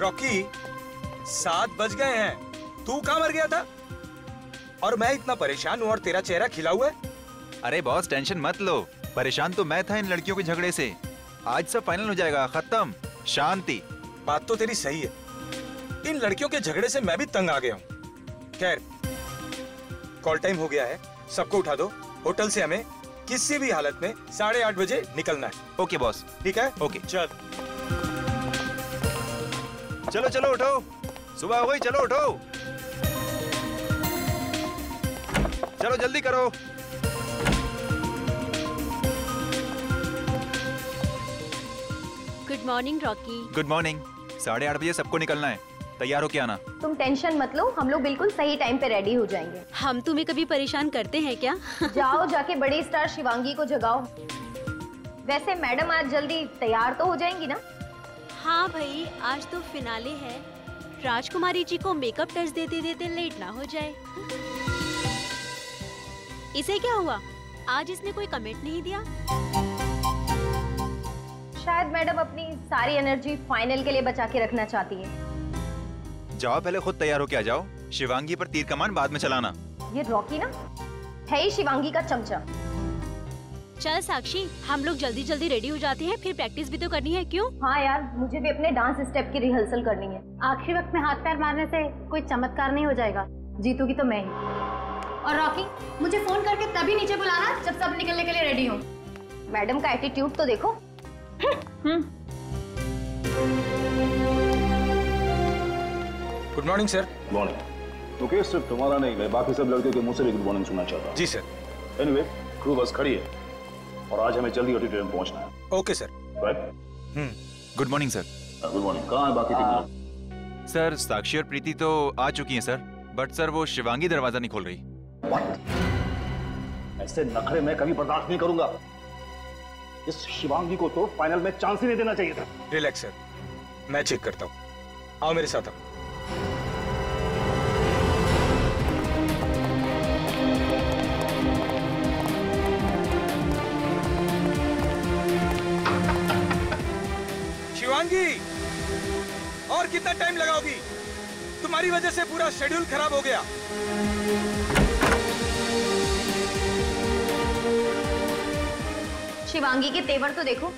Rocky 7 बज गए हैं, तू कहाँ मर गया था? और मैं इतना परेशान हूँ और तेरा चेहरा खिला हुआ है। अरे बॉस टेंशन मत लो, परेशान तो मैं था इन लड़कियों के झगड़े से। आज सब फाइनल हो जाएगा, खत्म, शांति। बात तो तेरी सही है, इन लड़कियों के झगड़े से मैं भी तंग आ गया हूँ। खैर कॉल टाइम हो गया है, सबको उठा दो, होटल से हमें किसी भी हालत में 8:30 बजे निकलना है। ओके बॉस, ठीक है, ओके चल। चलो चलो उठो, सुबह हो गई, चलो उठो, चलो जल्दी करो। Good morning Rocky. Good morning. 8:30 बजे सबको निकलना है, तैयार हो के आना। तुम टेंशन मत लो, हम लोग बिल्कुल सही टाइम पे रेडी हो जाएंगे। हम तुम्हें कभी परेशान करते हैं क्या? जाओ जाके बड़े स्टार शिवांगी को जगाओ। वैसे मैडम आज जल्दी तैयार तो हो जाएंगी ना? हाँ भाई, आज तो फिनाले है, राजकुमारी जी को मेकअप टच देते देते लेट ना हो जाए। इसे क्या हुआ, आज इसने कोई कमेंट नहीं दिया? शायद मैडम अपनी सारी एनर्जी फाइनल के लिए बचा के रखना चाहती है। जाओ पहले खुद तैयार हो के आ जाओ, शिवांगी पर तीर कमान बाद में चलाना। ये रॉकी ना है ही शिवांगी का चमचा। चल साक्षी, हम लोग जल्दी जल्दी रेडी हो जाते हैं, फिर प्रैक्टिस भी तो करनी है। क्यों? हाँ यार, मुझे भी अपने डांस स्टेप की रिहर्सल करनी है। आखिरी वक्त में हाथ पैर मारने से कोई चमत्कार नहीं हो जाएगा, जीतूगी तो मैं ही। और रॉकी, मुझे फोन करके तभी नीचे बुलाना जब सब निकलने के लिए रेडी हो। मैडम का एटीट्यूड तो देखो। Good morning sir. मॉर्निंग। तो केस सिर्फ तुम्हारा नहीं है, बाकी सब लड़कियों के मुंह से भी गुड मॉर्निंग सुनना चाहता हूँ। जी सर। एनीवे, क्रू बस खड़ी है और आज हमें जल्दी ऑडिटोरियम पहुंचना है। Okay sir. Good morning sir. Good morning. कहाँ है बाकी टीम? सर साक्षी और प्रीति तो आ चुकी है सर, बट सर वो शिवांगी दरवाजा नहीं खोल रही। ऐसे नखरे मैं कभी बर्दाश्त नहीं करूंगा। इस शिवांगी को तो फाइनल में चांस ही नहीं देना चाहिए था। रिलैक्स सर, मैं चेक करता हूँ, आओ मेरे साथ आओ। शिवांगी, और कितना टाइम लगाओगी? तुम्हारी वजह से पूरा शेड्यूल खराब हो गया। शिवांगी के तेवर तो देखो,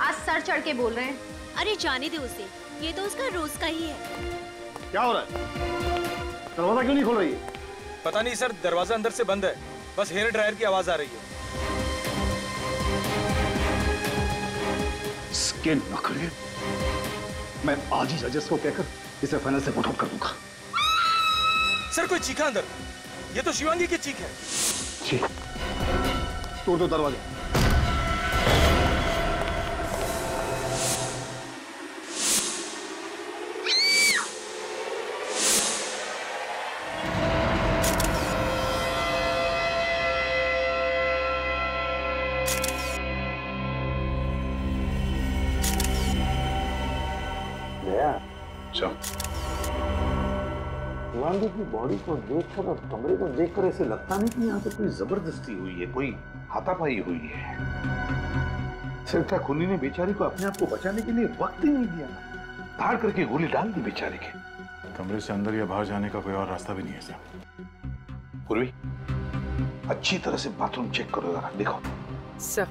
आज सर चढ़ के बोल रहे हैं। अरे जाने दे उसे, ये तो उसका रोज का ही है। क्या हो रहा है? दरवाजा क्यों नहीं खोल रही है? पता नहीं सर, दरवाजा अंदर से बंद है, बस हेयर ड्रायर की आवाज आ रही है। इसके नखरे, मैं आज ही जजेस को कहकर इसे फाइनल से पुट आउट कर दूंगा। सर कोई चीखा अंदर, ये तो शिवांगी की चीख है। चीख? तोड़ दो दरवाजा। की बॉडी को देखकर और कमरे को देखकर ऐसे लगता नहीं कि यहाँ पे कोई जबरदस्ती हुई है, कोई हाथापाई हुई है। सिर्फ खुली ने बेचारी को अपने आप को बचाने के लिए वक्त ही नहीं दिया, धाड़ करके गोली डाल दी बेचारे के। कमरे से अंदर या बाहर जाने का कोई और रास्ता भी नहीं है सर। पूर्वी, अच्छी तरह से बाथरूम चेक करो जरा, देखो। सर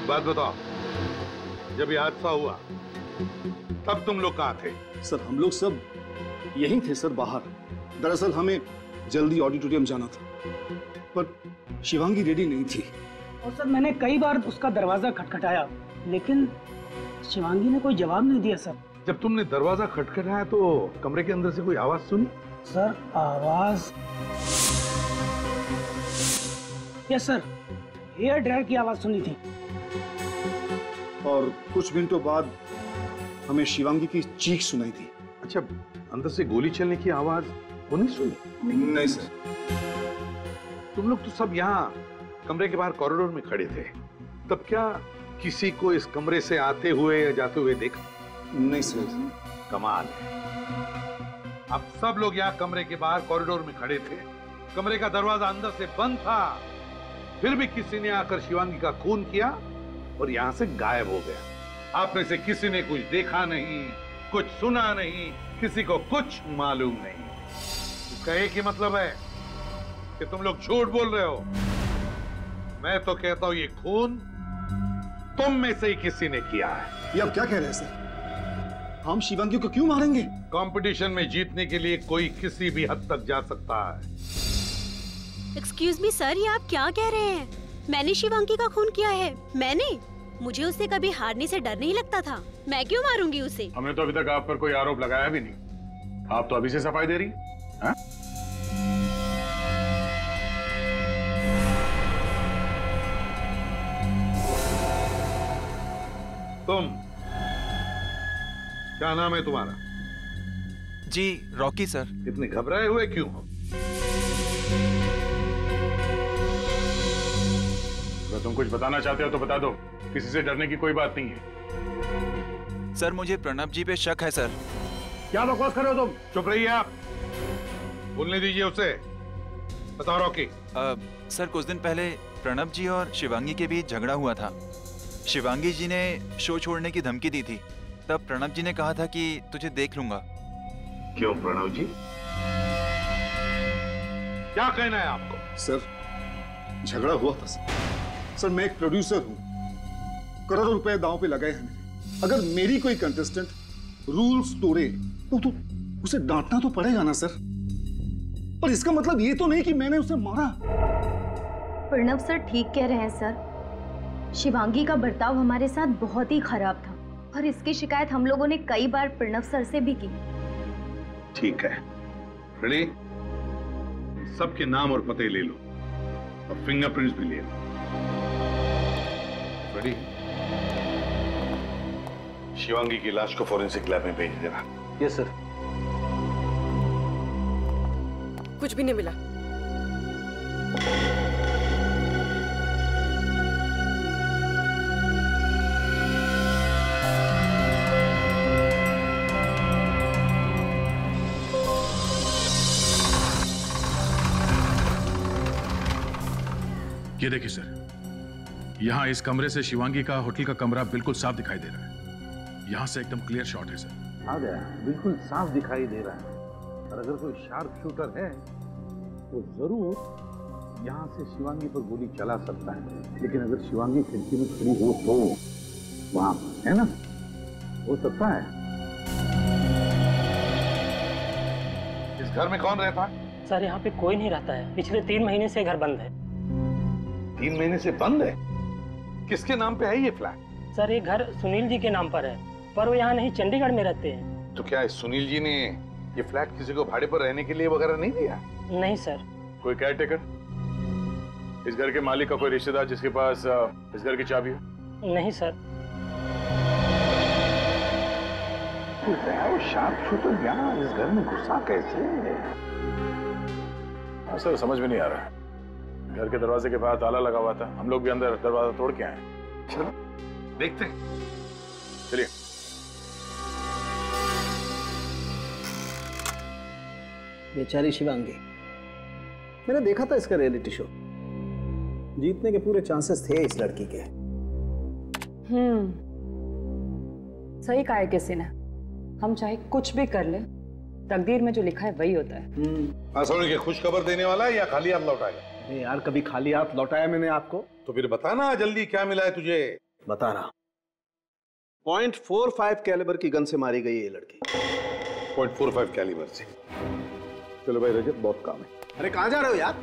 एक बात बताओ, जब ये हादसा हुआ तब तुम लोग कहाँ थे? सर हम लोग सब यहीं थे सर, बाहर। दरअसल हमें जल्दी ऑडिटोरियम जाना था, पर शिवांगी रेडी नहीं थी। और सर मैंने कई बार उसका दरवाजा खटखटाया, लेकिन शिवांगी ने कोई जवाब नहीं दिया सर। जब तुमने दरवाजा खटखटाया तो कमरे के अंदर से कोई आवाज सुनी? सर आवाज, यस सर, हेयर ड्रायर की आवाज सुनी थी। और कुछ मिनटों बाद हमें शिवांगी की चीख सुनाई थी। अच्छा, अंदर से गोली चलने की आवाज वो नहीं सुनी? नहीं सर। तुम लोग तो सब यहाँ कमरे के बाहर कॉरिडोर में खड़े थे, तब क्या किसी को इस कमरे से आते हुए या जाते हुए देखा? नहीं सर। कमाल है, अब सब लोग यहाँ कमरे के बाहर कॉरिडोर में खड़े थे, कमरे का दरवाजा अंदर से बंद था, फिर भी किसी ने आकर शिवांगी का खून किया और यहाँ से गायब हो गया। आप में से किसी ने कुछ देखा नहीं, कुछ सुना नहीं, किसी को कुछ मालूम नहीं। इसका एक ही मतलब है कि तुम लोग झूठ बोल रहे हो। मैं तो कहता हूँ ये खून तुम में से ही किसी ने किया है। ये आप क्या कह रहे हैं सर? हम शिवांगी को क्यों मारेंगे? कंपटीशन में जीतने के लिए कोई किसी भी हद तक जा सकता है। एक्सक्यूज मी सर, ये आप क्या कह रहे हैं? मैंने शिवांगी का खून किया है। मैंने? मुझे उससे कभी हारने से डर नहीं लगता था, मैं क्यों मारूंगी उसे? हमने तो अभी तक आप पर कोई आरोप लगाया भी नहीं, आप तो अभी से सफाई दे रही हैं। तुम, क्या नाम है तुम्हारा? जी रॉकी सर। इतने घबराए हुए क्यों हो? अगर तुम कुछ बताना चाहते हो तो बता दो, किसी से डरने की कोई बात नहीं है। सर मुझे प्रणब जी पे शक है सर। क्या बकवास कर रहे हो तुम? चुप रहिए आप, बोलने दीजिए उसे। बताओ रॉकी। सर कुछ दिन पहले प्रणब जी और शिवांगी के बीच झगड़ा हुआ था। शिवांगी जी ने शो छोड़ने की धमकी दी थी, तब प्रणब जी ने कहा था कि तुझे देख लूंगा। क्यों प्रणब जी, क्या कहना है आपको? सर झगड़ा हुआ था सर, मैं एक प्रोड्यूसर हूँ, करोड़ों रुपए दांव पे लगाए हैं मैंने। अगर मेरी कोई कंटेस्टेंट रूल्स तोड़े तो उसे डांटना तो पड़ेगा ना सर। पर इसका मतलब ये तो नहीं कि मैंने उसे मारा। प्रणव सर ठीक कह रहे हैं सर, शिवांगी का बर्ताव हमारे साथ बहुत ही खराब था और इसकी शिकायत हम लोगों ने कई बार प्रणव सर से भी की। ठीक है, सबके नाम और पते ले लो और फिंगरप्रिंट्स भी ले लो। शिवांगी की लाश को फोरेंसिक लैब में भेज देना। Yes sir. कुछ भी नहीं मिला। ये देखिए सर, यहां इस कमरे से शिवांगी का होटल का कमरा बिल्कुल साफ दिखाई दे रहा है। यहाँ से एकदम क्लियर शॉट है सर। आ गया, बिल्कुल साफ दिखाई दे रहा है। और अगर कोई शार्प शूटर है तो जरूर यहाँ से शिवांगी पर गोली चला सकता है। लेकिन अगर शिवांगी खिड़की में खड़ी हो तो वहाँ है ना, हो सकता है। इस घर में कौन रहता है सर? यहाँ पे कोई नहीं रहता है, पिछले 3 महीने से घर बंद है। 3 महीने से बंद है? किसके नाम पे है ये फ्लैट? सर ये घर सुनील जी के नाम पर है, पर वो यहाँ नहीं, चंडीगढ़ में रहते हैं। तो क्या सुनील जी ने ये फ्लैट किसी को भाड़े पर रहने के लिए वगैरह नहीं दिया? नहीं सर। कोई केयरटेकर? इस घर के मालिक का कोई रिश्तेदार जिसके पास इस घर की चाबी हो? नहीं सर। वो शार्प शूटर यहाँ इस घर में घुसा कैसे? सर समझ में नहीं आ रहा। घर के दरवाजे के बाहर ताला लगा हुआ था, हम लोग भी अंदर दरवाजा तोड़ के आए। चलो देखते हैं, चलिए। बेचारी शिवांगी, मैंने देखा था इसका रियलिटी शो, जीतने के पूरे चांसेस थे इस लड़की के। सही कहा है किसी ने, हम चाहे कुछ भी कर ले, तकदीर में जो लिखा है वही होता है। खुश खबर देने वाला है या खाली हाथ लौटाएगा? यार कभी खाली हाथ लौटाया मैंने आपको? तो फिर बताना जल्दी, क्या मिला है तुझे? बता रहा। 0.45 कैलिबर की गन से मारी गई ये लड़की। 0.45 कैलिबर से? चलो भाई रजत, बहुत काम है। अरे कहाँ जा रहे हो यार?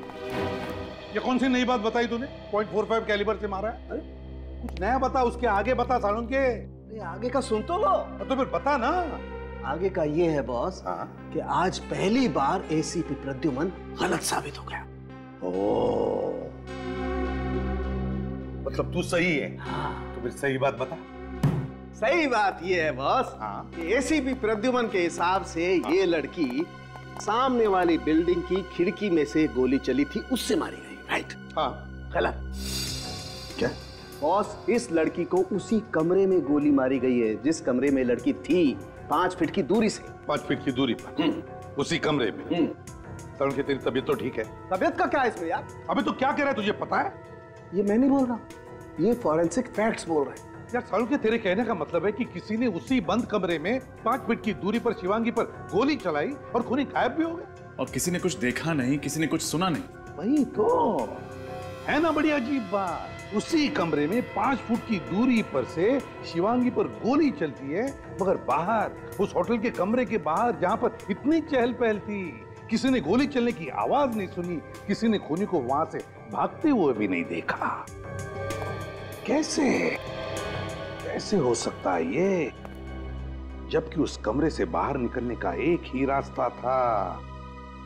ये कौन सी नई बात बताई तूने? 0.45 कैलिबर से मारा है? अरे कुछ नया बता, उसके आगे बता सालों के। अरे आगे का सुन तो लो। तो फिर बता ना। आगे का ये है बॉस कि आज पहली बार एसीपी प्रद्युमन गलत साबित हो गया। ओ मतलब तू सही है? हाँ। तो फिर सही बात बता। सही बात ये है बॉस, एसीपी प्रद्युमन के हिसाब से ये लड़की सामने वाली बिल्डिंग की खिड़की में से गोली चली थी, उससे मारी गई। राइट? हाँ। गलत। क्या बॉस, इस लड़की को उसी कमरे में गोली मारी गई है जिस कमरे में लड़की थी, 5 फीट की दूरी से। 5 फीट की दूरी पर उसी कमरे में। तेरी तबीयत तो ठीक है? तबीयत का क्या इसमें यार? अबे तो क्या कह रहा है तुझे पता है? ये मैं नहीं बोल रहा, ये फॉरेंसिक फैक्ट्स बोल रहे हैं। यार सालू के तेरे कहने का मतलब है कि किसी ने उसी बंद कमरे में 5 फीट की दूरी पर शिवांगी पर गोली चलाई और खूनी गायब भी हो गया, और किसी ने कुछ देखा नहीं, किसी ने कुछ सुना नहीं। वही तो है ना बड़ी अजीब बात, उसी कमरे में 5 फुट की दूरी पर से शिवांगी पर गोली चलती है, मगर बाहर उस होटल के कमरे के बाहर जहाँ पर इतनी चहल पहल थी, किसी ने गोली चलने की आवाज नहीं सुनी, किसी ने खूनी को वहां से भागते हुए भी नहीं देखा। कैसे ऐसे हो सकता है ये, जबकि उस कमरे से बाहर निकलने का एक ही रास्ता था,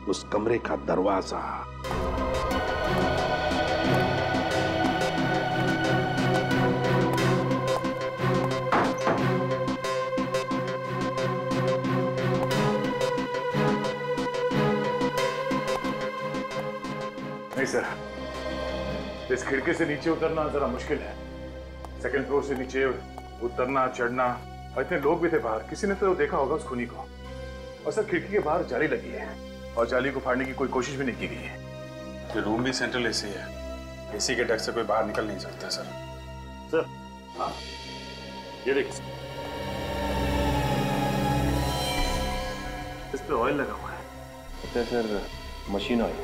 उस कमरे का दरवाजा। नहीं सर, इस खिड़की से नीचे उतरना जरा मुश्किल है। सेकंड फ्लोर से नीचे उतरना चढ़ना, और इतने लोग भी थे बाहर, किसी ने तो देखा होगा उस खूनी को। और सर खिड़की के बाहर जाली लगी है और जाली को फाड़ने की कोई कोशिश भी नहीं की गई है। तो रूम भी सेंट्रल एसी है, एसी के डक से कोई बाहर निकल नहीं सकता। सर सर हाँ ये देखिए, इस पे ऑयल लगा हुआ है। अच्छा sir, machine oil.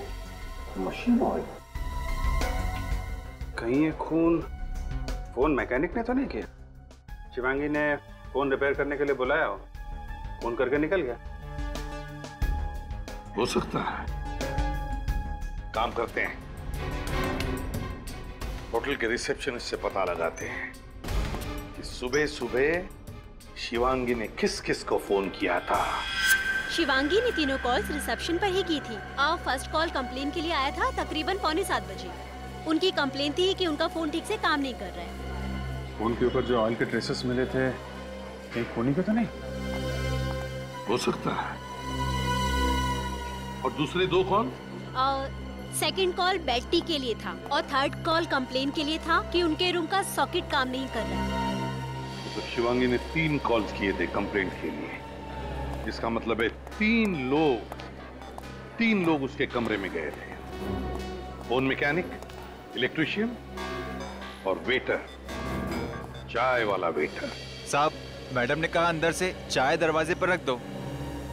Machine oil? कहीं ये खून फोन मैकेनिक ने तो नहीं किया? शिवांगी ने फोन रिपेयर करने के लिए बुलाया हो, फोन करके निकल गया। हो सकता है। काम करते हैं, होटल के रिसेप्शनिस्ट से पता लगाते हैं कि सुबह सुबह शिवांगी ने किस किस को फोन किया था। शिवांगी ने तीनों कॉल्स रिसेप्शन पर ही की थी। आप फर्स्ट कॉल कंप्लेन के लिए आया था तकरीबन 6:45 बजे। उनकी कंप्लेन थी कि उनका फोन ठीक से काम नहीं कर रहा है। फोन के ऊपर जो ऑयल के ट्रेसेस मिले थे, एक खूनी का तो नहीं? हो सकता है। और दूसरे 2 कॉल? सेकंड कॉल बैटरी के लिए था और थर्ड कॉल कंप्लेन के लिए था कि उनके रूम का सॉकेट काम नहीं कर रहा है। तो शिवांगी ने 3 कॉल्स किए थे कंप्लेंट के लिए, जिसका मतलब है 3 लोग उसके कमरे में गए थे, फोन मैकेनिक, इलेक्ट्रिशियन और वेटर, चाय वाला वेटर। साहब, मैडम ने कहा अंदर से चाय दरवाजे पर रख दो,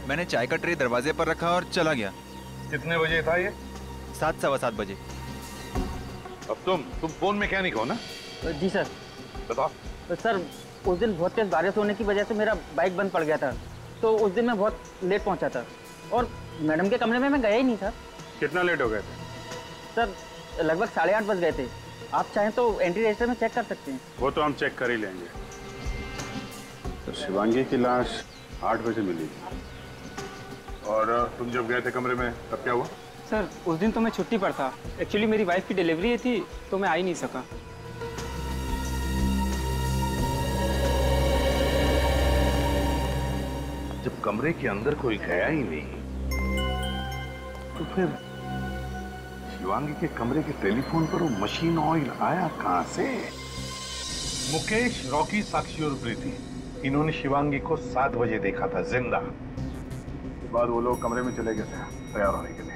मैंने चाय का ट्रे दरवाजे पर रखा और चला गया। कितने बजे था ये? 7, 7:15 बजे। अब तुम फोन मैकेनिक हो ना? जी सर। बताओ। तो सर उस दिन बहुत तेज बारिश होने की वजह से मेरा बाइक बंद पड़ गया था, तो उस दिन मैं बहुत लेट पहुंचा था और मैडम के कमरे में मैं गया ही नहीं था। कितना लेट हो गए थे? सर लगभग 8:30 बज गए थे। आप चाहें तो एंट्री रजिस्टर में चेक कर सकते हैं। वो तो हम चेक कर ही लेंगे। तो शिवांगी की लाश 8 बजे मिली थी, और तुम जब गए थे कमरे में तब क्या हुआ? सर उस दिन तो मैं छुट्टी पर था, एक्चुअली मेरी वाइफ की डिलीवरी थी तो मैं आ ही नहीं सका। जब कमरे के अंदर कोई गया ही नहीं तो फिर शिवांगी के कमरे के टेलीफोन पर वो मशीन ऑयल आया कहां से? मुकेश, रॉकी, साक्षी और प्रीति, इन्होंने शिवांगी को 7 बजे देखा था जिंदा। उसके बाद वो लोग कमरे में चले गए थे तैयार होने के लिए,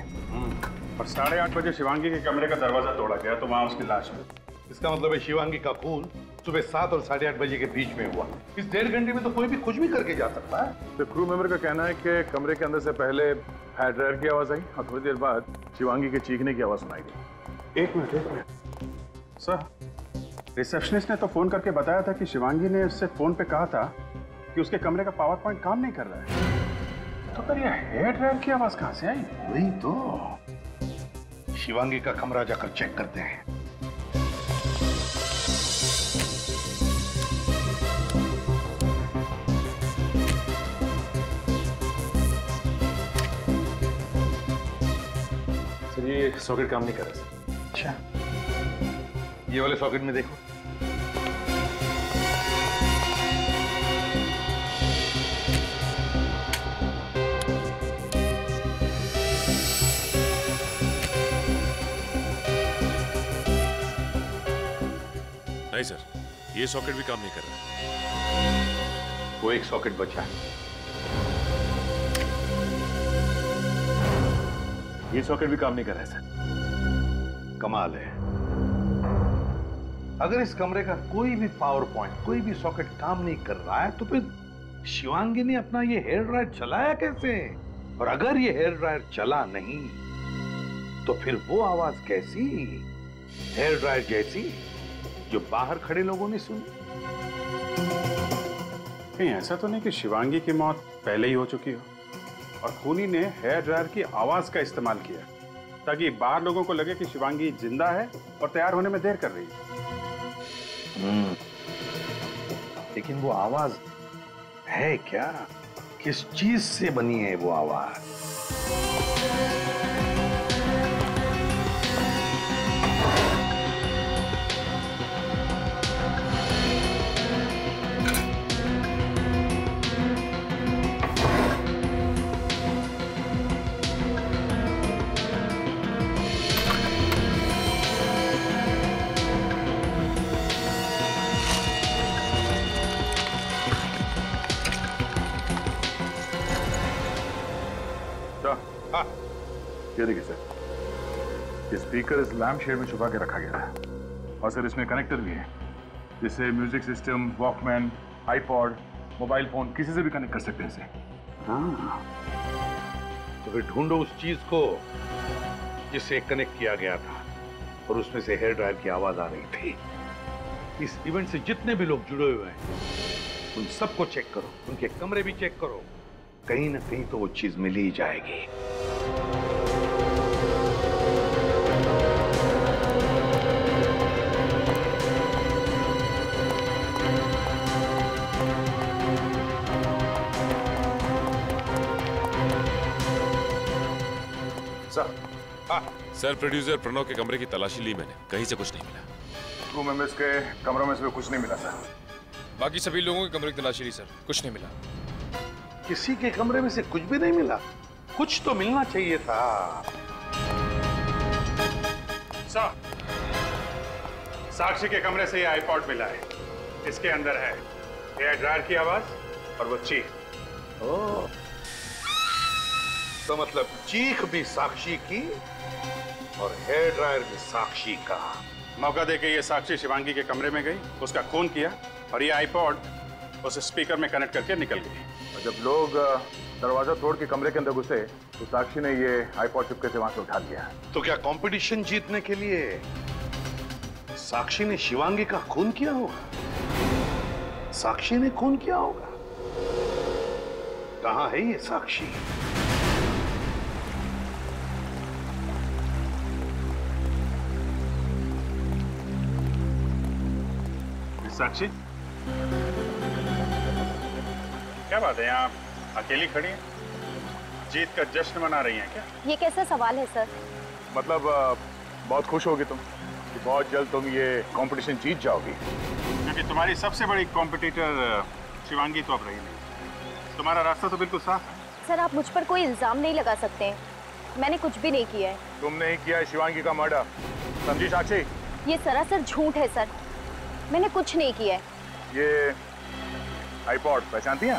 और 8:30 बजे शिवांगी के कमरे का दरवाजा तोड़ा गया तो वहां उसकी लाश मिली। इसका मतलब है शिवांगी का खून सुबह 7 और 8:30 बजे के बीच में हुआ। इस 1.5 घंटे में तो कोई भी कुछ भी करके जा सकता है। तो क्रू मेंबर का कहना है कि कमरे के अंदर से पहले हायर ड्रायर की आवाज आई और थोड़ी देर बाद शिवांगी के चीखने की आवाज सुनाई गई। एक मिनट सर, रिसेप्शनिस्ट ने तो फोन करके बताया था कि शिवांगी ने उससे फोन पे कहा था कि उसके कमरे का पावर पॉइंट काम नहीं कर रहा है। तो फिर ये हेयर ड्रायर की आवाज कहाँ से आई? वही तो, शिवांगी का कमरा जाकर चेक करते हैं। ये सॉकेट काम नहीं कर रहा। अच्छा, ये वाले सॉकेट में देखो। नहीं सर, ये सॉकेट भी काम नहीं कर रहा। वो एक सॉकेट बचा है। ये सॉकेट भी काम नहीं कर रहा है सर। कमाल है, अगर इस कमरे का कोई भी पावर पॉइंट, कोई भी सॉकेट काम नहीं कर रहा है तो फिर शिवांगी ने अपना ये हेयर ड्रायर चलाया कैसे? और अगर ये हेयर ड्रायर चला नहीं तो फिर वो आवाज कैसी, हेयर ड्रायर जैसी, जो बाहर खड़े लोगों ने सुनी? कहीं ऐसा तो नहीं कि शिवांगी की मौत पहले ही हो चुकी हो और खूनी ने हेयर ड्रायर की आवाज का इस्तेमाल किया ताकि बाहर लोगों को लगे कि शिवांगी जिंदा है और तैयार होने में देर कर रही है। लेकिन वो आवाज है क्या? किस चीज से बनी है वो आवाज? ये देखिए सर, ये स्पीकर इस लैम्प शेड में छुपा के रखा गया है और सर इसमें कनेक्टर भी है जिससे music system, Walkman, iPod, mobile phone किसी से भी कनेक्ट कर सकते हैं इसे। तो फिर ढूंढो उस चीज को जिससे कनेक्ट किया गया था और उसमें से हेयर ड्रायर की आवाज आ रही थी। इस इवेंट से जितने भी लोग जुड़े हुए हैं उन सबको चेक करो, उनके कमरे भी चेक करो, कहीं ना कहीं तो वो चीज मिल ही जाएगी। सर, प्रोड्यूसर प्रणव के कमरे की तलाशी ली मैंने, कहीं से कुछ नहीं मिला। क्रू मेंबर्स के कमरों में से कुछ नहीं मिला सर। बाकी सभी लोगों के कमरे की तलाशी ली सर, कुछ नहीं मिला। किसी के कमरे में से कुछ भी नहीं मिला? कुछ तो मिलना चाहिए था सर। साक्षी के कमरे से ये आईपॉड मिला है, इसके अंदर है हेयर ड्रायर की आवाज और वो चीख। ओह, तो मतलब चीख भी साक्षी की और हेयर ड्रायर भी साक्षी का। मौका देके ये साक्षी शिवांगी के कमरे में गई, उसका खून किया और ये आईपॉड उस स्पीकर में कनेक्ट करके निकल गई। और जब लोग दरवाजा तोड़ के कमरे के अंदर घुसे तो साक्षी ने ये आईपॉड चुपके से वहां से उठा लिया। तो क्या कंपटीशन जीतने के लिए साक्षी ने शिवांगी का खून किया होगा? साक्षी ने खून किया होगा? कहाँ है ये साक्षी? साक्षी, क्या बात है, यहाँ अकेली खड़ी हैं? जीत का जश्न मना रही हैं क्या? ये कैसा सवाल है सर? मतलब बहुत खुश होगी तुम कि बहुत जल्द तुम ये कंपटीशन जीत जाओगी, क्योंकि तुम्हारी सबसे बड़ी कॉम्पिटिटर शिवांगी तो अब रही नहीं। तुम्हारा रास्ता तो बिल्कुल साफ है सर। आप मुझ पर कोई इल्ज़ाम नहीं लगा सकते, मैंने कुछ भी नहीं किया है। तुमने ही किया है शिवांगी का मर्डर, समझी साक्षी? ये सरासर झूठ है सर, मैंने कुछ नहीं किया है। ये आईपॉड पहचानती हैं?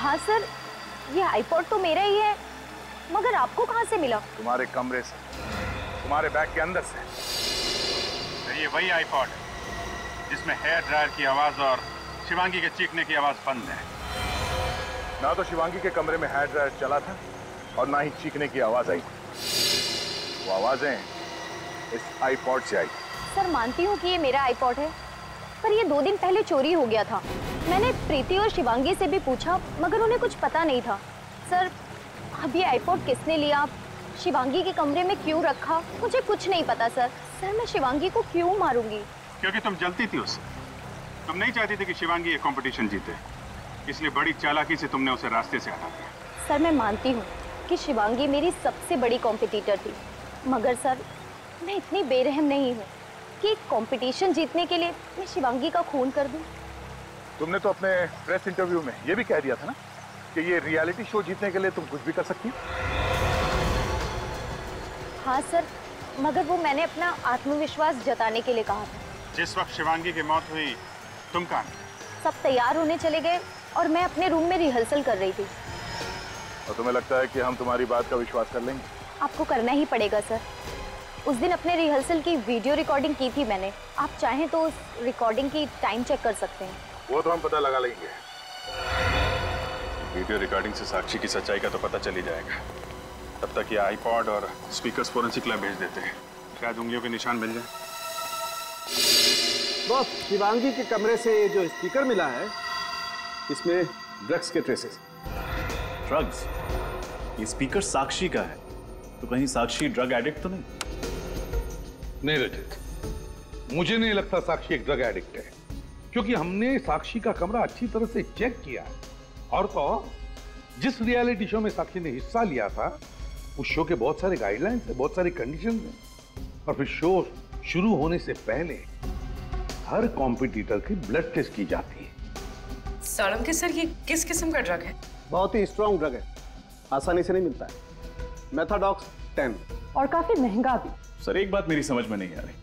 हाँ सर, ये आईपॉड तो मेरा ही है, मगर आपको कहाँ से मिला? तुम्हारे कमरे से, तुम्हारे बैग के अंदर से। तो ये वही आईपॉड है जिसमें हेयर ड्रायर की आवाज और शिवांगी के चीखने की आवाज बंद है। ना तो शिवांगी के कमरे में हेयर ड्रायर चला था और ना ही चीखने की आवाज आई। वो आवाजें इस आईपॉड से आई। सर मानती हूँ कि ये मेरा आईपॉड है, पर ये 2 दिन पहले चोरी हो गया था। मैंने प्रीति और शिवांगी से भी पूछा मगर उन्हें कुछ पता नहीं था। सर, अब ये आईपॉड किसने लिया, शिवांगी के कमरे में क्यों रखा, मुझे कुछ नहीं पता सर। सर, मैं शिवांगी को क्यों मारूंगी? क्योंकि तुम जलती थी उससे, तुम नहीं चाहती थी कि शिवांगी ये कॉम्पिटिशन जीते, इसलिए बड़ी चालाकी से तुमने उसे रास्ते से हटा दिया। सर मैं मानती हूँ कि शिवांगी मेरी सबसे बड़ी कॉम्पिटिटर थी, मगर सर मैं इतनी बेरहम नहीं हूँ कि कंपटीशन जीतने के लिए मैं शिवांगी का खून कर दूं। तुमने तो अपने प्रेस इंटरव्यू में ये भी कह दिया था ना कि ये रियलिटी शो जीतने के लिए तुम कुछ भी कर सकती हो। हाँ सर, मगर वो मैंने अपना आत्मविश्वास जताने के लिए कहा था। जिस वक्त शिवांगी की मौत हुई तुम कहाँ? सब तैयार होने चले गए और मैं अपने रूम में रिहर्सल कर रही थी। और तुम्हें लगता है कि हम तुम्हारी बात का विश्वास कर लेंगे? आपको करना ही पड़ेगा सर, उस दिन अपने रिहर्सल की वीडियो रिकॉर्डिंग की थी मैंने। आप चाहें तो उस रिकॉर्डिंग की टाइम चेक कर सकते हैं। वो तो हम पता लगा लेंगे। वीडियो रिकॉर्डिंग से साक्षी की सच्चाई का तो पता चल ही जाएगा। तब तक ये आईपॉड और स्पीकर्स फोरेंसिक लैब भेज देते हैं, शायद उंगलियों के निशान मिल जाए। बॉस, शिवांगी के कमरे से जो स्पीकर मिला है इसमें ड्रग्स के ट्रेसेस। ड्रग्स? ये स्पीकर साक्षी का है, तो कहीं साक्षी ड्रग एडिक्ट तो नहीं? नहीं रजत, मुझे नहीं लगता साक्षी एक ड्रग एडिक्ट है, क्योंकि हमने साक्षी का कमरा अच्छी तरह से चेक किया है। और तो जिस रियलिटी शो में साक्षी ने हिस्सा लिया था उस शो के बहुत सारे गाइडलाइंस हैं, बहुत सारे कंडीशंस हैं, और फिर शो शुरू होने से पहले हर कॉम्पिटिटर की ब्लड टेस्ट की जाती है। सारंग के सर, ये किस किस्म का ड्रग है? बहुत ही स्ट्रॉन्ग ड्रग है, आसानी से नहीं मिलता है। मेथाडॉक्स 10 और काफी महंगा भी। सर, एक बात मेरी समझ में नहीं आ रही,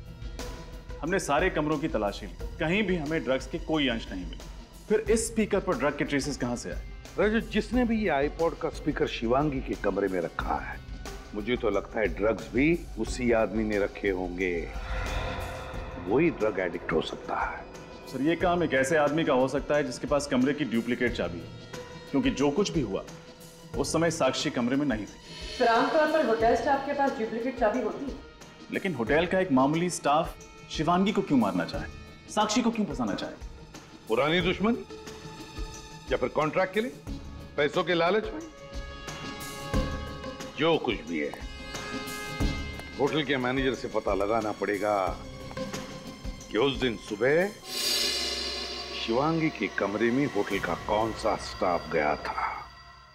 हमने सारे कमरों की तलाशी ली, कहीं भी हमें ड्रग्स के कोई अंश नहीं मिले, फिर इस स्पीकर पर ड्रग के ट्रेसेस कहां से आए? रजत, जिसने भी ये आईपॉड का स्पीकर शिवांगी के कमरे में रखा है, मुझे तो लगता है ड्रग्स भी उसी आदमी ने रखे होंगे। वही ड्रग एडिक्ट हो सकता है। सर, ये काम एक ऐसे आदमी का हो सकता है जिसके पास कमरे की डुप्लीकेट चाबी है, क्योंकि जो कुछ भी हुआ उस समय साक्षी कमरे में नहीं थी। आमतौर पर होटल स्टाफ के पास डुप्लीकेट चाबी होती है, लेकिन होटल का एक मामूली स्टाफ शिवांगी को क्यों मारना चाहे, साक्षी को क्यों फंसाना चाहे? पुरानी दुश्मन या फिर कॉन्ट्रैक्ट के लिए, पैसों के लालच में, जो कुछ भी है होटल के मैनेजर से पता लगाना पड़ेगा कि उस दिन सुबह शिवांगी के कमरे में होटल का कौन सा स्टाफ गया था।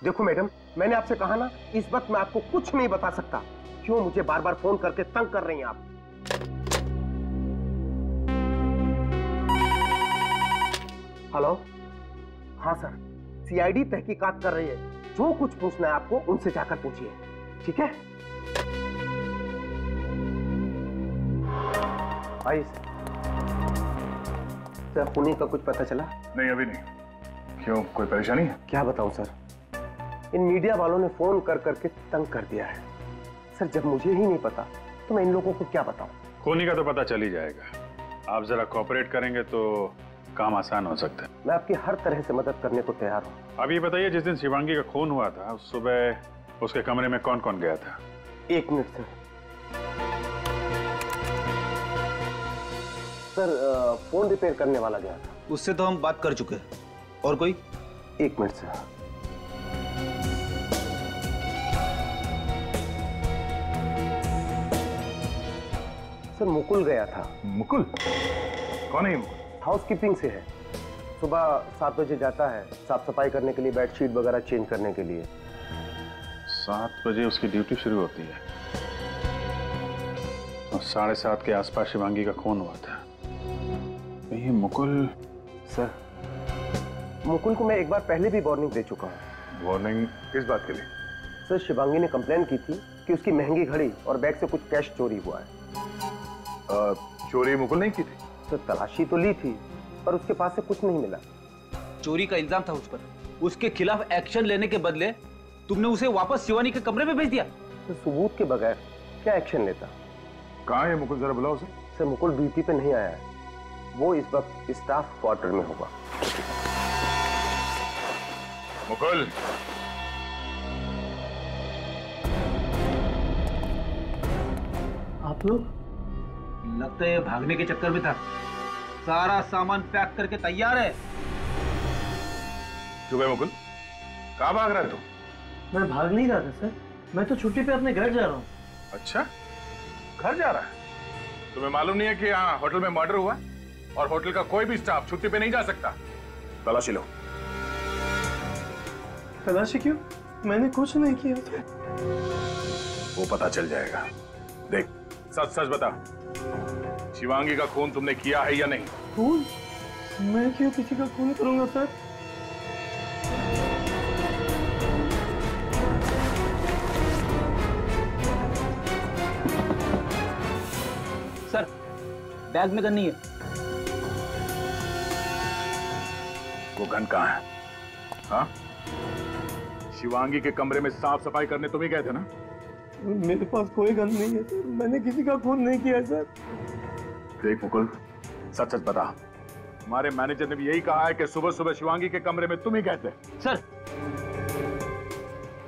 देखो मैडम, मैंने आपसे कहा ना, इस वक्त मैं आपको कुछ नहीं बता सकता। क्यों मुझे बार बार फोन करके तंग कर रही हैं आप? हेलो, हाँ सर, सीआईडी तहकीकात कर रही है, जो कुछ पूछना है आपको उनसे जाकर पूछिए, ठीक है? आइए सर। खूनी का कुछ पता चला? नहीं, अभी नहीं। क्यों, कोई परेशानी है? क्या बताऊं सर, इन मीडिया वालों ने फोन कर करके तंग कर दिया है सर। जब मुझे ही नहीं पता तो मैं इन लोगों को क्या बताऊं? खूनी का तो पता चल ही जाएगा, आप जरा कोऑपरेट करेंगे तो काम आसान हो सकता है। मैं आपकी हर तरह से मदद करने को तैयार हूँ। अब ये बताइए, जिस दिन शिवांगी का खून हुआ था उस सुबह उसके कमरे में कौन कौन गया था? एक minute sir. Sir, phone repair करने वाला गया था, उससे तो हम बात कर चुके हैं। और कोई? एक मिनट सर। सर, मुकुल गया था। मुकुल? कौन है मुकुल? हाउसकीपिंग से है, सुबह 7 बजे जाता है साफ सफाई करने के लिए, बेडशीट वगैरह चेंज करने के लिए। 7 बजे उसकी ड्यूटी शुरू होती है और 7:30 के आसपास शिवांगी का खून हुआ था। ये मुकुल सर, मुकुल को मैं एक बार पहले भी वार्निंग दे चुका हूँ। वार्निंग किस बात के लिए? सर, शिवांगी ने कंप्लेन की थी कि उसकी महंगी घड़ी और बैग से कुछ कैश चोरी हुआ है। चोरी मुकुल नहीं की थी? तो तलाशी तो ली थी पर उसके पास से कुछ नहीं मिला। चोरी का इल्जाम था उस पर, उसके खिलाफ एक्शन लेने के बदले तुमने उसे वापस शिवानी के कमरे में भेज दिया। तो सबूत के बगैर क्या एक्शन लेता? कहाँ है मुकुल, जरा बुलाओ उसे। सर, मुकुल ड्यूटी पे नहीं आया है, वो इस वक्त स्टाफ क्वार्टर में होगा। मुकुल, आप लोग लगता है भागने के चक्कर में था, सारा सामान पैक करके तैयार है। चुप है मुकुल, कहाँ भाग रहा है तू? मैं भाग नहीं रहा था सर, मैं तो छुट्टी पे अपने घर जा रहा हूँ। अच्छा, घर जा रहा है? तुम्हें मालूम नहीं है कि यहाँ होटल में मर्डर हुआ है और होटल का कोई भी स्टाफ छुट्टी पे नहीं जा सकता? तलाशी लो। तलाशी क्यों? मैंने कुछ नहीं किया। वो पता चल जाएगा। देख, सच सच बता, शिवांगी का खून तुमने किया है या नहीं? खून? मैं क्यों किसी का खून करूंगा सर? सर, बैग में गन नहीं है। वो गन कहाँ है? हाँ? शिवांगी के कमरे में साफ सफाई करने तुम ही गए थे ना? मेरे पास कोई गन नहीं है सर, मैंने किसी का खून नहीं किया सर। देख मुकुल, सच सच बता, हमारे मैनेजर ने भी यही कहा है कि सुबह सुबह शिवांगी के कमरे में तुम ही गए थे। सर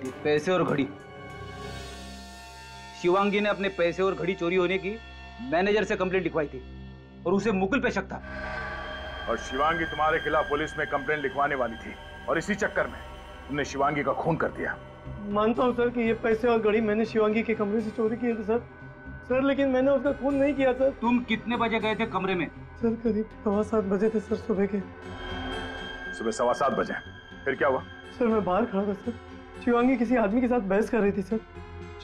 ये पैसे और घड़ी, शिवांगी ने अपने पैसे और घड़ी चोरी होने की मैनेजर से कंप्लेंट लिखवाई थी और उसे मुकुल पे शक था। और शिवांगी तुम्हारे खिलाफ पुलिस में कंप्लेंट लिखवाने वाली थी और इसी चक्कर में तुमने शिवांगी का खून कर दिया। मानता हूँ सर कि ये पैसे और घड़ी मैंने शिवांगी के कमरे से चोरी किए थे सर, सर लेकिन मैंने उसका खून नहीं किया सर। तुम कितने बजे गए थे कमरे में? सर करीब 7:15 बजे थे सर, सुबह के। सुबह 7:15 बजे, फिर क्या हुआ? सर मैं बाहर खड़ा था सर, शिवांगी किसी आदमी के साथ बहस कर रही थी सर,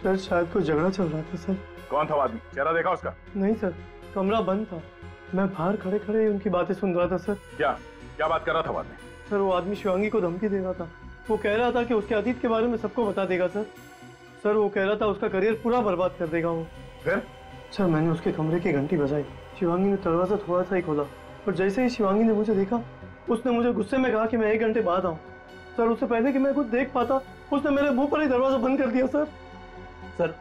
सर शायद कोई झगड़ा चल रहा था सर। कौन था वो आदमी, चेहरा देखा उसका? नहीं सर, कमरा बंद था, मैं बाहर खड़े खड़े उनकी बातें सुन रहा था सर। क्या क्या बात कर रहा था वो आदमी? सर वो आदमी शिवांगी को धमकी दे रहा था, वो कह रहा था कि उसके अतीत के बारे में सबको बता देगा सर, सर वो कह रहा था उसका करियर पूरा बर्बाद कर देगा वो। फिर सर मैंने उसके कमरे की घंटी बजाई, शिवांगी ने दरवाजा थोड़ा सा ही खोला और जैसे ही शिवांगी ने मुझे देखा उसने मुझे गुस्से में कहा कि मैं 1 घंटे बाद आऊँ। सर उससे पहले कि मैं कुछ देख पाता उसने मेरे मुँह पर ही दरवाजा बंद कर दिया सर। सर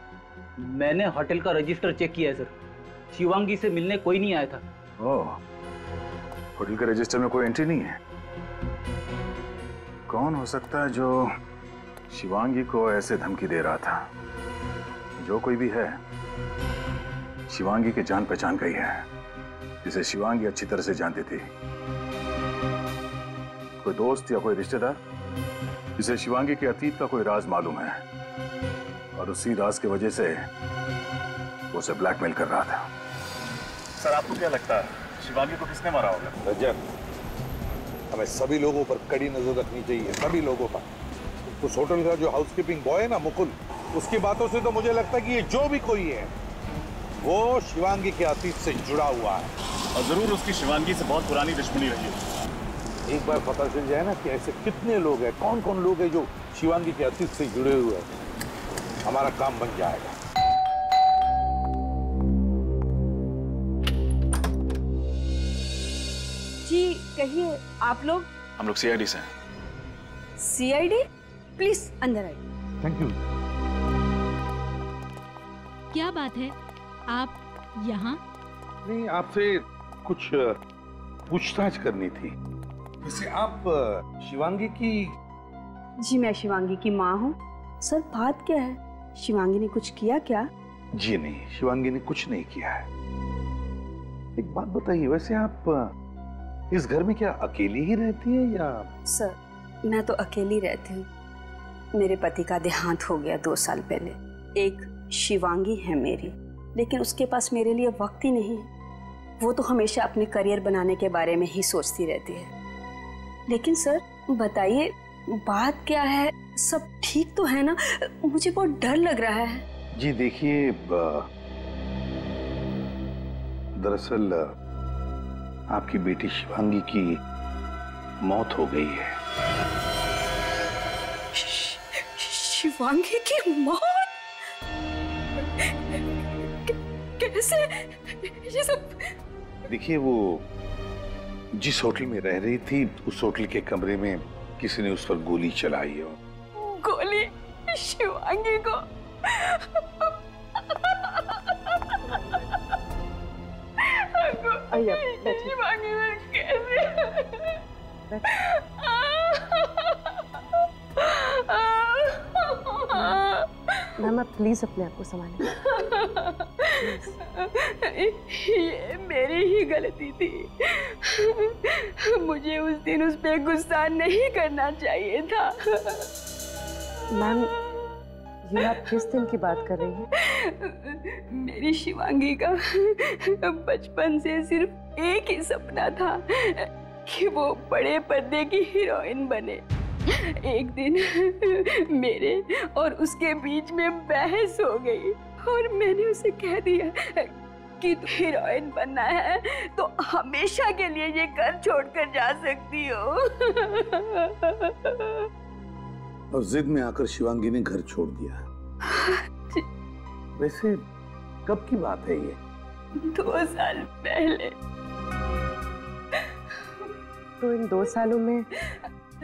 मैंने होटल का रजिस्टर चेक किया है सर, शिवांगी से मिलने कोई नहीं आया था। ओह, होटल के रजिस्टर में कोई एंट्री नहीं है। कौन हो सकता है जो शिवांगी को ऐसे धमकी दे रहा था? जो कोई भी है शिवांगी के जान पहचान का ही है, जिसे शिवांगी अच्छी तरह से जानती थी। कोई दोस्त या कोई रिश्तेदार जिसे शिवांगी के अतीत का कोई राज मालूम है और उसी राज की वजह से वो उसे ब्लैकमेल कर रहा था। सर आपको क्या लगता है शिवांगी को किसने मारा होगा? रजत, हमें सभी लोगों पर कड़ी नजर रखनी चाहिए, सभी लोगों पर। उस होटल का जो हाउसकीपिंग बॉय है ना मुकुल, उसकी बातों से तो मुझे लगता है कि ये जो भी कोई है वो शिवांगी के अतीत से जुड़ा हुआ है और जरूर उसकी शिवांगी से बहुत पुरानी दुश्मनी रही है। एक बार पता चल जाए ना कि ऐसे कितने लोग हैं, कौन कौन लोग हैं जो शिवांगी के अतीत से जुड़े हुए हैं, हमारा काम बन जाएगा। कहिए आप लोग? हम लोग CID से हैं। CID? प्लीज अंदर आइए। Thank you. क्या बात है, आप यहाँ? नहीं, आपसे कुछ पूछताछ करनी थी। वैसे आप शिवांगी की? जी मैं शिवांगी की माँ हूँ। सर बात क्या है, शिवांगी ने कुछ किया क्या? जी नहीं, शिवांगी ने कुछ नहीं किया है। एक बात बताइए, वैसे आप इस घर में क्या अकेली ही रहती है या? सर मैं तो अकेली रहती हूँ, मेरे पति का देहांत हो गया 2 साल पहले। एक शिवांगी है मेरी, लेकिन उसके पास मेरे लिए वक्त ही नहीं है, वो तो हमेशा अपने करियर बनाने के बारे में ही सोचती रहती है। लेकिन सर बताइए बात क्या है, सब ठीक तो है ना? मुझे बहुत डर लग रहा है। जी देखिए दरअसल आपकी बेटी शिवांगी की मौत हो गई है। शिवांगी की मौत? कैसे ये सब? देखिए वो जिस होटल में रह रही थी उस होटल के कमरे में किसी ने उस पर गोली चलाई है। गोली? शिवांगी को? आइए बैठिए। शिवांगी कैसे? मैम आप प्लीज अपने आप को संभालिए। ये मेरी ही गलती थी, मुझे उस दिन उस पे गुस्सा नहीं करना चाहिए था। मैम ये आप किस दिन की बात कर रही हैं? मेरी शिवांगी का बचपन से सिर्फ एक ही सपना था कि वो बड़े पर्दे की हीरोइन बने। एक दिन मेरे और उसके बीच में बहस हो गई और मैंने उसे कह दिया कि तू हीरोइन बनना है तो हमेशा के लिए ये घर छोड़कर जा सकती हो। और जिद में आकर शिवांगी ने घर छोड़ दिया। वैसे कब की बात है ये? 2 साल पहले। तो इन 2 सालों में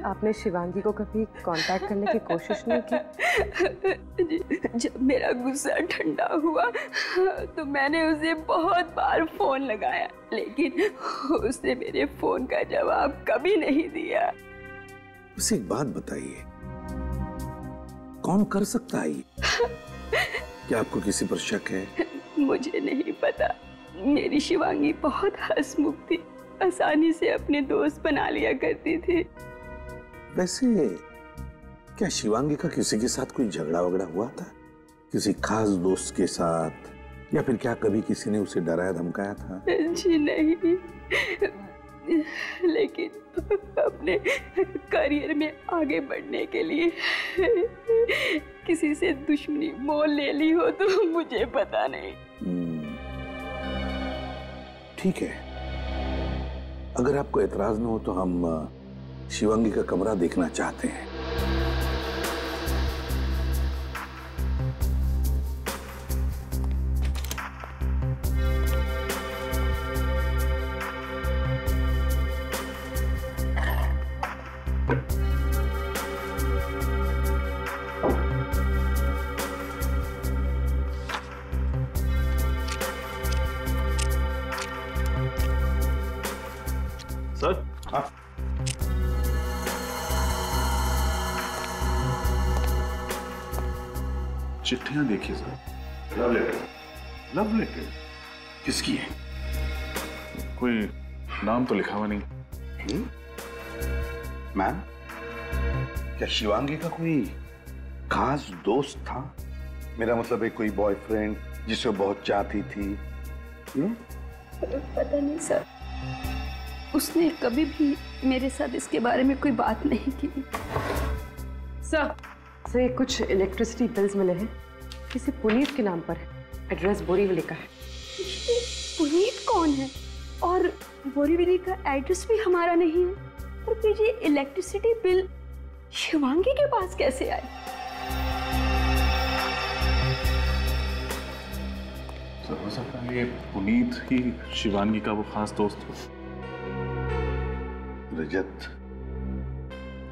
आपने शिवांगी को कभी कांटेक्ट करने की कोशिश नहीं की? जब मेरा गुस्सा ठंडा हुआ तो मैंने उसे बहुत बार फोन लगाया, लेकिन उसने मेरे फोन का जवाब कभी नहीं दिया। उसे एक बात बताइए, कौन कर सकता है ये? क्या आपको किसी पर शक है? मुझे नहीं पता। मेरी शिवांगी बहुत हंसमुख थी, आसानी से अपने दोस्त बना लिया करती थी। वैसे क्या शिवांगी का किसी के साथ कोई झगड़ा वगड़ा हुआ था? किसी खास दोस्त के साथ, या फिर क्या कभी किसी ने उसे डराया धमकाया था? जी नहीं, लेकिन अपने करियर में आगे बढ़ने के लिए किसी से दुश्मनी मोल ले ली हो तो मुझे पता नहीं। ठीक है, अगर आपको एतराज न हो तो हम शिवांगी का कमरा देखना चाहते हैं। चिट्ठियां देखिए sir. Love letter? Love letter किसकी है? कोई नाम तो लिखा हुआ नहीं। मैम, क्या शिवांगी का कोई खास दोस्त था? मेरा मतलब है कोई बॉयफ्रेंड जिसे वो बहुत चाहती थी। पता नहीं सर, उसने कभी भी मेरे साथ इसके बारे में कोई बात नहीं की। सर ये कुछ इलेक्ट्रिसिटी बिल्स मिले हैं, किसी पुनीत के नाम पर है, एड्रेस बोरीवली का है। पुनीत कौन है? और बोरीवली का एड्रेस भी हमारा नहीं है, पर फिर ये इलेक्ट्रिसिटी बिल शिवांगी के पास कैसे आए? हो सकता है ये पुनीत ही शिवांगी का वो खास दोस्त हो। रजत,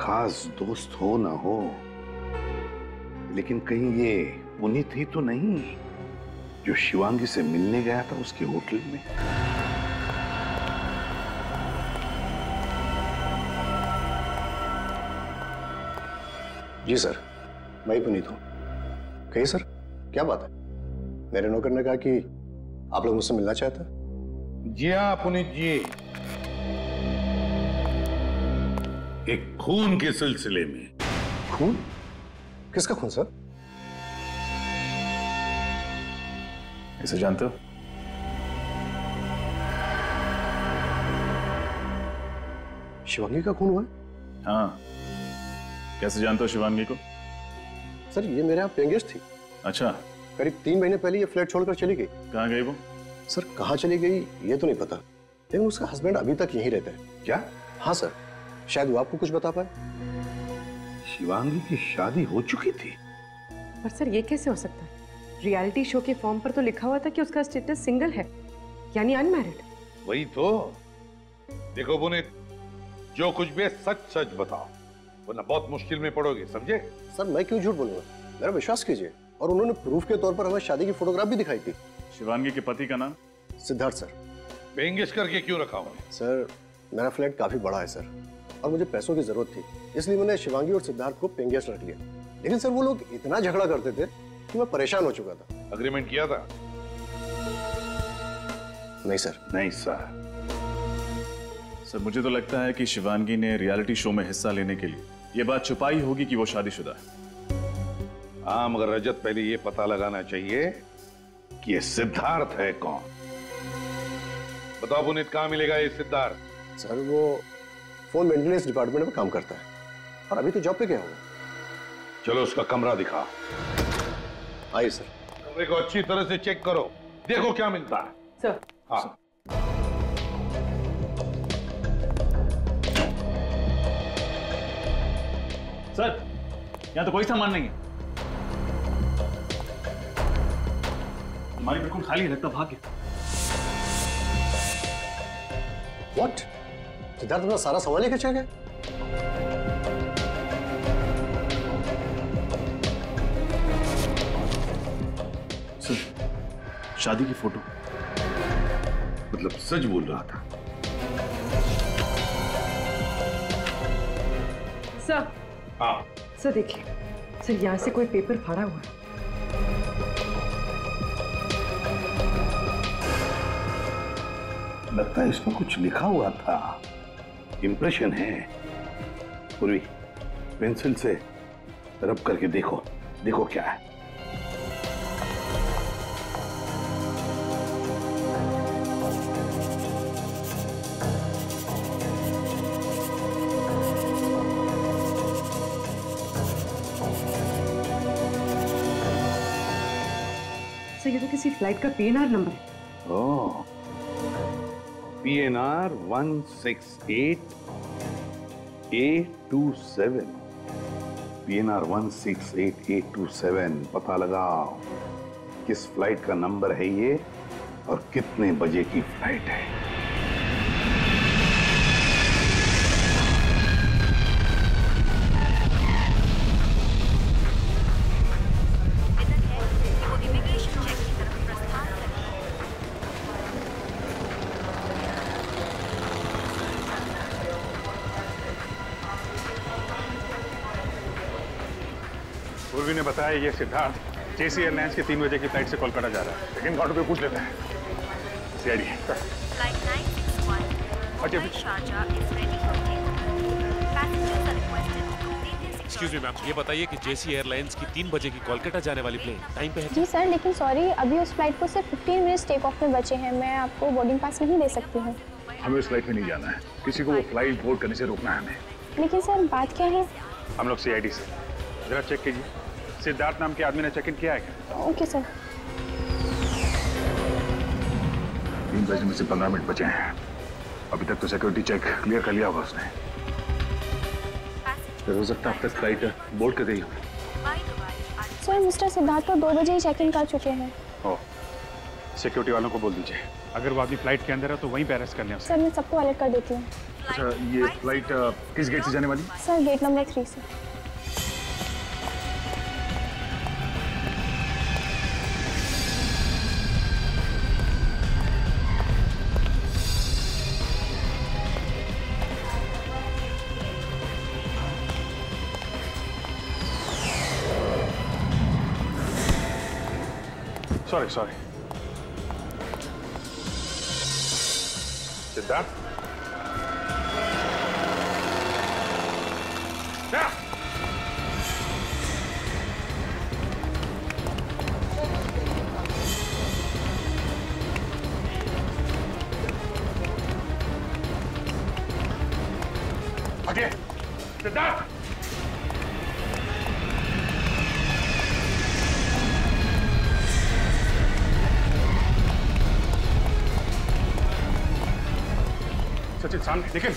खास दोस्त हो ना हो, लेकिन कहीं ये पुनीत ही तो नहीं जो शिवांगी से मिलने गया था उसके होटल में? जी सर, मैं ही पुनीत हूँ। कहिए सर, क्या बात है? मेरे नौकर ने कहा कि आप लोग मुझसे मिलना चाहते हैं। जी हाँ पुनीत जी, एक खून के सिलसिले में। खून? किसका खून सर? इसे जानते हो? शिवांगी का खून हुआ? हाँ। कैसे जानते हो शिवांगी को? सर ये मेरे यहाँ पेंगेज थी। अच्छा। करीब 3 महीने पहले ये फ्लैट छोड़कर चली गई। कहाँ गई वो? सर कहाँ चली गई ये तो नहीं पता, लेकिन उसका हस्बैंड अभी तक यहीं रहता है। क्या? हाँ सर, शायद वो आपको कुछ बता पाए। शिवांगी की शादी हो चुकी थी? पर सर ये कैसे हो सकता है? रियलिटी शो के फॉर्म पर तो लिखा हुआ था कि उसका स्टेटस सिंगल है, यानी अनमैरिड। वही तो। देखो पुनीत, जो कुछ भी है सच सच बताओ, वरना बहुत मुश्किल में पड़ोगे, समझे? सर मैं क्यों झूठ बोलूंगा, मेरा विश्वास कीजिए। और उन्होंने प्रूफ के तौर पर हमें शादी की फोटोग्राफ भी दिखाई थी। शिवांगी के पति का नाम? सिद्धार्थ सर। पेंगेज करके क्यों रखा उन्होंने? सर मेरा फ्लैट काफी बड़ा है सर, और मुझे पैसों की जरूरत थी, इसलिए मैंने शिवांगी और सिद्धार्थ को पेंगेस रख लिया। लेकिन सर वो लोग इतना झगड़ा करते थे कि मैं परेशान हो चुका था। अग्रीमेंट किया था? नहीं सर। नहीं सर। सर मुझे तो लगता है कि शिवांगी ने रियलिटी शो में हिस्सा लेने के लिए ये बात छुपाई होगी कि वो शादीशुदा है। हाँ, मगर रजत पहले ये पता लगाना चाहिए कि ये सिद्धार्थ है कौन। बताओ पुनीत, कहाँ मिलेगा ये सिद्धार्थ? सर वो फोन मेंटेनेंस डिपार्टमेंट में काम करता है, और अभी तो जॉब पे गया होगा। चलो उसका कमरा दिखाओ। आइए सर। कमरे को अच्छी तरह से चेक करो, देखो क्या मिलता है। सर। हाँ। सर। सर, यहाँ तो कोई सामान नहीं है। हमारी बिल्कुल खाली है, लगता भाग गया। What? सिद्धार्थ अपना सारा सामान लेकर चला गया? सर, शादी की फोटो। मतलब सच बोल रहा था। सर, हाँ। सर देखिए, सर यहाँ से कोई पेपर फाड़ा हुआ है। लगता है इसमें कुछ लिखा हुआ था। इंप्रेशन है। पूर्वी, पेंसिल से रब करके देखो, देखो क्या है। सर ये तो किसी फ्लाइट का PNR नंबर है। ओह, PNR 168A27, PNR 168A27, पता लगाओ किस फ्लाइट का नंबर है ये और कितने बजे की फ्लाइट है। ने बताया ये सिद्धार्थ जेसी एयरलाइंस के 3 बजे की फ्लाइट से कोलकाता जा रहा है, लेकिन घाटों पे पूछ लेता है। CID flight 961। Excuse me ma'am, ये बताइए कि जेसी एयरलाइंस की 3 बजे की कोलकाता जाने वाली प्लेन टाइम पे है? जी सर, लेकिन सॉरी अभी उस फ्लाइट को सिर्फ 15 मिनट टेक ऑफ में बचे हैं। मैं आपको बोर्डिंग पास नहीं दे सकती हूँ। हमें उस फ्लाइट में नहीं जाना है, किसी को वो फ्लाइट बोर्ड करने से रोकना है हमें। लेकिन सर बात क्या है? हम लोग CID से जरा चेक कीजिए, सिद्धार्थ नाम के आदमी ने चेक इन किया है क्या? Okay sir. 3 बजे में से 15 मिनट बचे हैं। अभी तक तो सिक्योरिटी चेक क्लियर कर लिया होगा उसने। हो सकता है अब तक फ्लाइट बोर्ड कर गई हो। सर मिस्टर सिद्धार्थ को 2 बजे ही चेक इन कर चुके हैं। सिक्योरिटी वालों को बोल दीजिए, अगर वो आदमी फ्लाइट के अंदर है तो वहीं पेरेस करने। सर मैं सबको अलर्ट कर देती हूँ। अच्छा, ये फ्लाइट किस गेट से जाने वाली? सर गेट नंबर 3 से। सॉरी सिद्धार्थ, सिद्धार्थ सामने देखिए।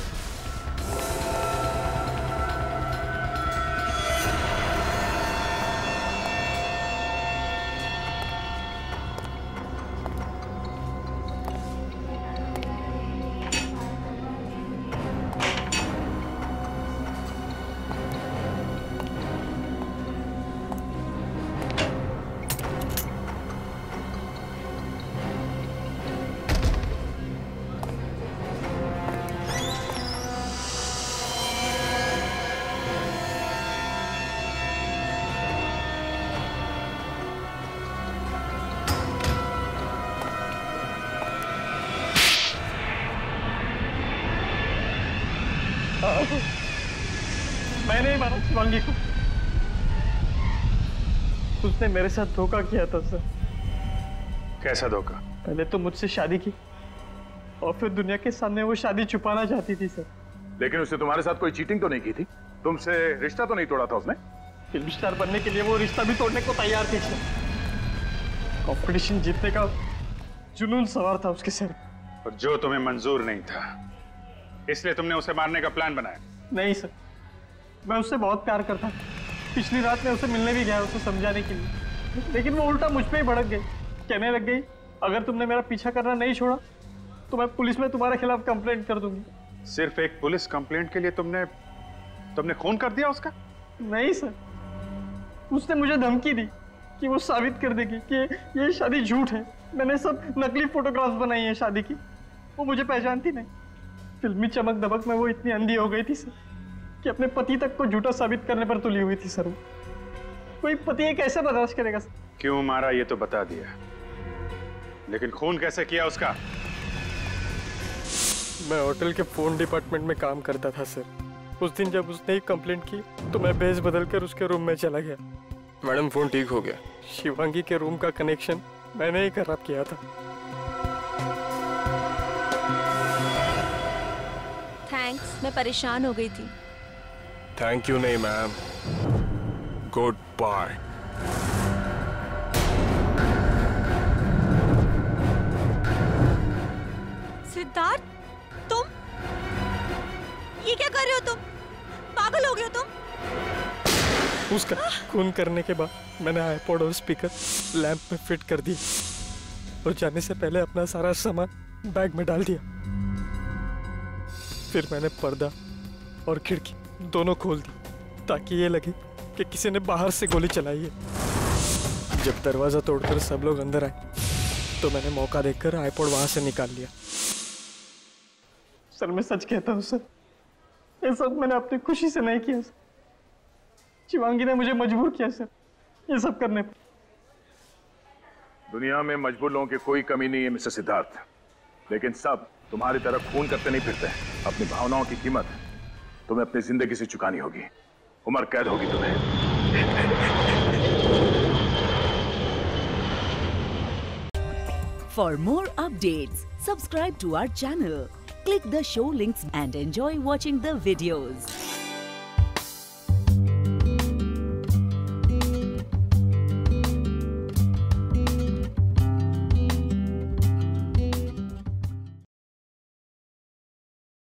मैंने ही मारा शिवांगी को, उसने मेरे साथ धोखा किया था। सर कैसा धोखा? पहले तो मुझसे शादी की और फिर दुनिया के सामने वो शादी छुपाना चाहती थी। सर लेकिन उसने तुम्हारे साथ कोई चीटिंग तो नहीं की थी? तुमसे रिश्ता तो नहीं तोड़ा था उसने? फिल्म स्टार बनने के लिए वो रिश्ता भी तोड़ने को तैयार थी। सर कॉम्पिटिशन जीतने का जुनून सवार था उसके सर। और जो तुम्हें मंजूर नहीं था इसलिए तुमने उसे मारने का प्लान बनाया? नहीं सर, मैं उससे बहुत प्यार करता। पिछली रात मैं उसे मिलने भी गया उसे समझाने के लिए, लेकिन वो उल्टा मुझ पे ही भड़क गई। कहने लग गई अगर तुमने मेरा पीछा करना नहीं छोड़ा तो मैं पुलिस में तुम्हारे खिलाफ कंप्लेंट कर दूंगी। सिर्फ एक पुलिस कंप्लेंट के लिए तुमने खून कर दिया उसका? नहीं सर, उसने मुझे धमकी दी कि वो साबित कर देगी कि ये शादी झूठ है। मैंने सब नकली फोटोग्राफ्स बनाई हैं शादी की। वो मुझे पहचानती नहीं। फिल्मी चमक दमक में वो इतनी अंधी हो गई थी सर कि अपने पति तक को झूठा साबित करने पर तुली हुई थी सर। वो कोई पति ये कैसे बर्दाश्त करेगा सर? क्यों मारा ये तो बता दिया, लेकिन खून कैसे किया उसका? मैं होटल के फोन डिपार्टमेंट में काम करता था सर। उस दिन जब उसने कंप्लेंट की तो मैं भेष बदल कर उसके रूम में चला गया। मैडम फोन ठीक हो गया। शिवांगी के रूम का कनेक्शन मैंने ही खराब किया था। थैंक्स, मैं परेशान हो गई थी। थैंक यू नहीं मैम, गुड बाय। सिद्धार्थ ये क्या कर रहे हो तुम? पागल हो गए हो तुम? उसका खून करने के बाद मैंने आईपॉड और स्पीकर लैंप में फिट कर दी और जाने से पहले अपना सारा सामान बैग में डाल दिया। फिर मैंने पर्दा और खिड़की दोनों खोल दी ताकि ये लगे कि किसी ने बाहर से गोली चलाई है। जब दरवाजा तोड़कर सब लोग अंदर आए तो मैंने मौका देखकर आईपॉड वहां से निकाल लिया। सर मैं सच कहता हूँ सर, ये सब मैंने अपनी खुशी से नहीं किया सर। शिवांगी ने मुझे मजबूर किया सर ये सब करने पर। दुनिया में मजबूर लोगों की कोई कमी नहीं है मिस्टर सिद्धार्थ, लेकिन सब तुम्हारी तरफ खून करते नहीं फिरते हैं। अपनी भावनाओं की कीमत तुम्हें अपनी जिंदगी से चुकानी होगी। उम्र कैद होगी तुम्हें। For more updates subscribe to our channel, click the show links and enjoy watching the videos.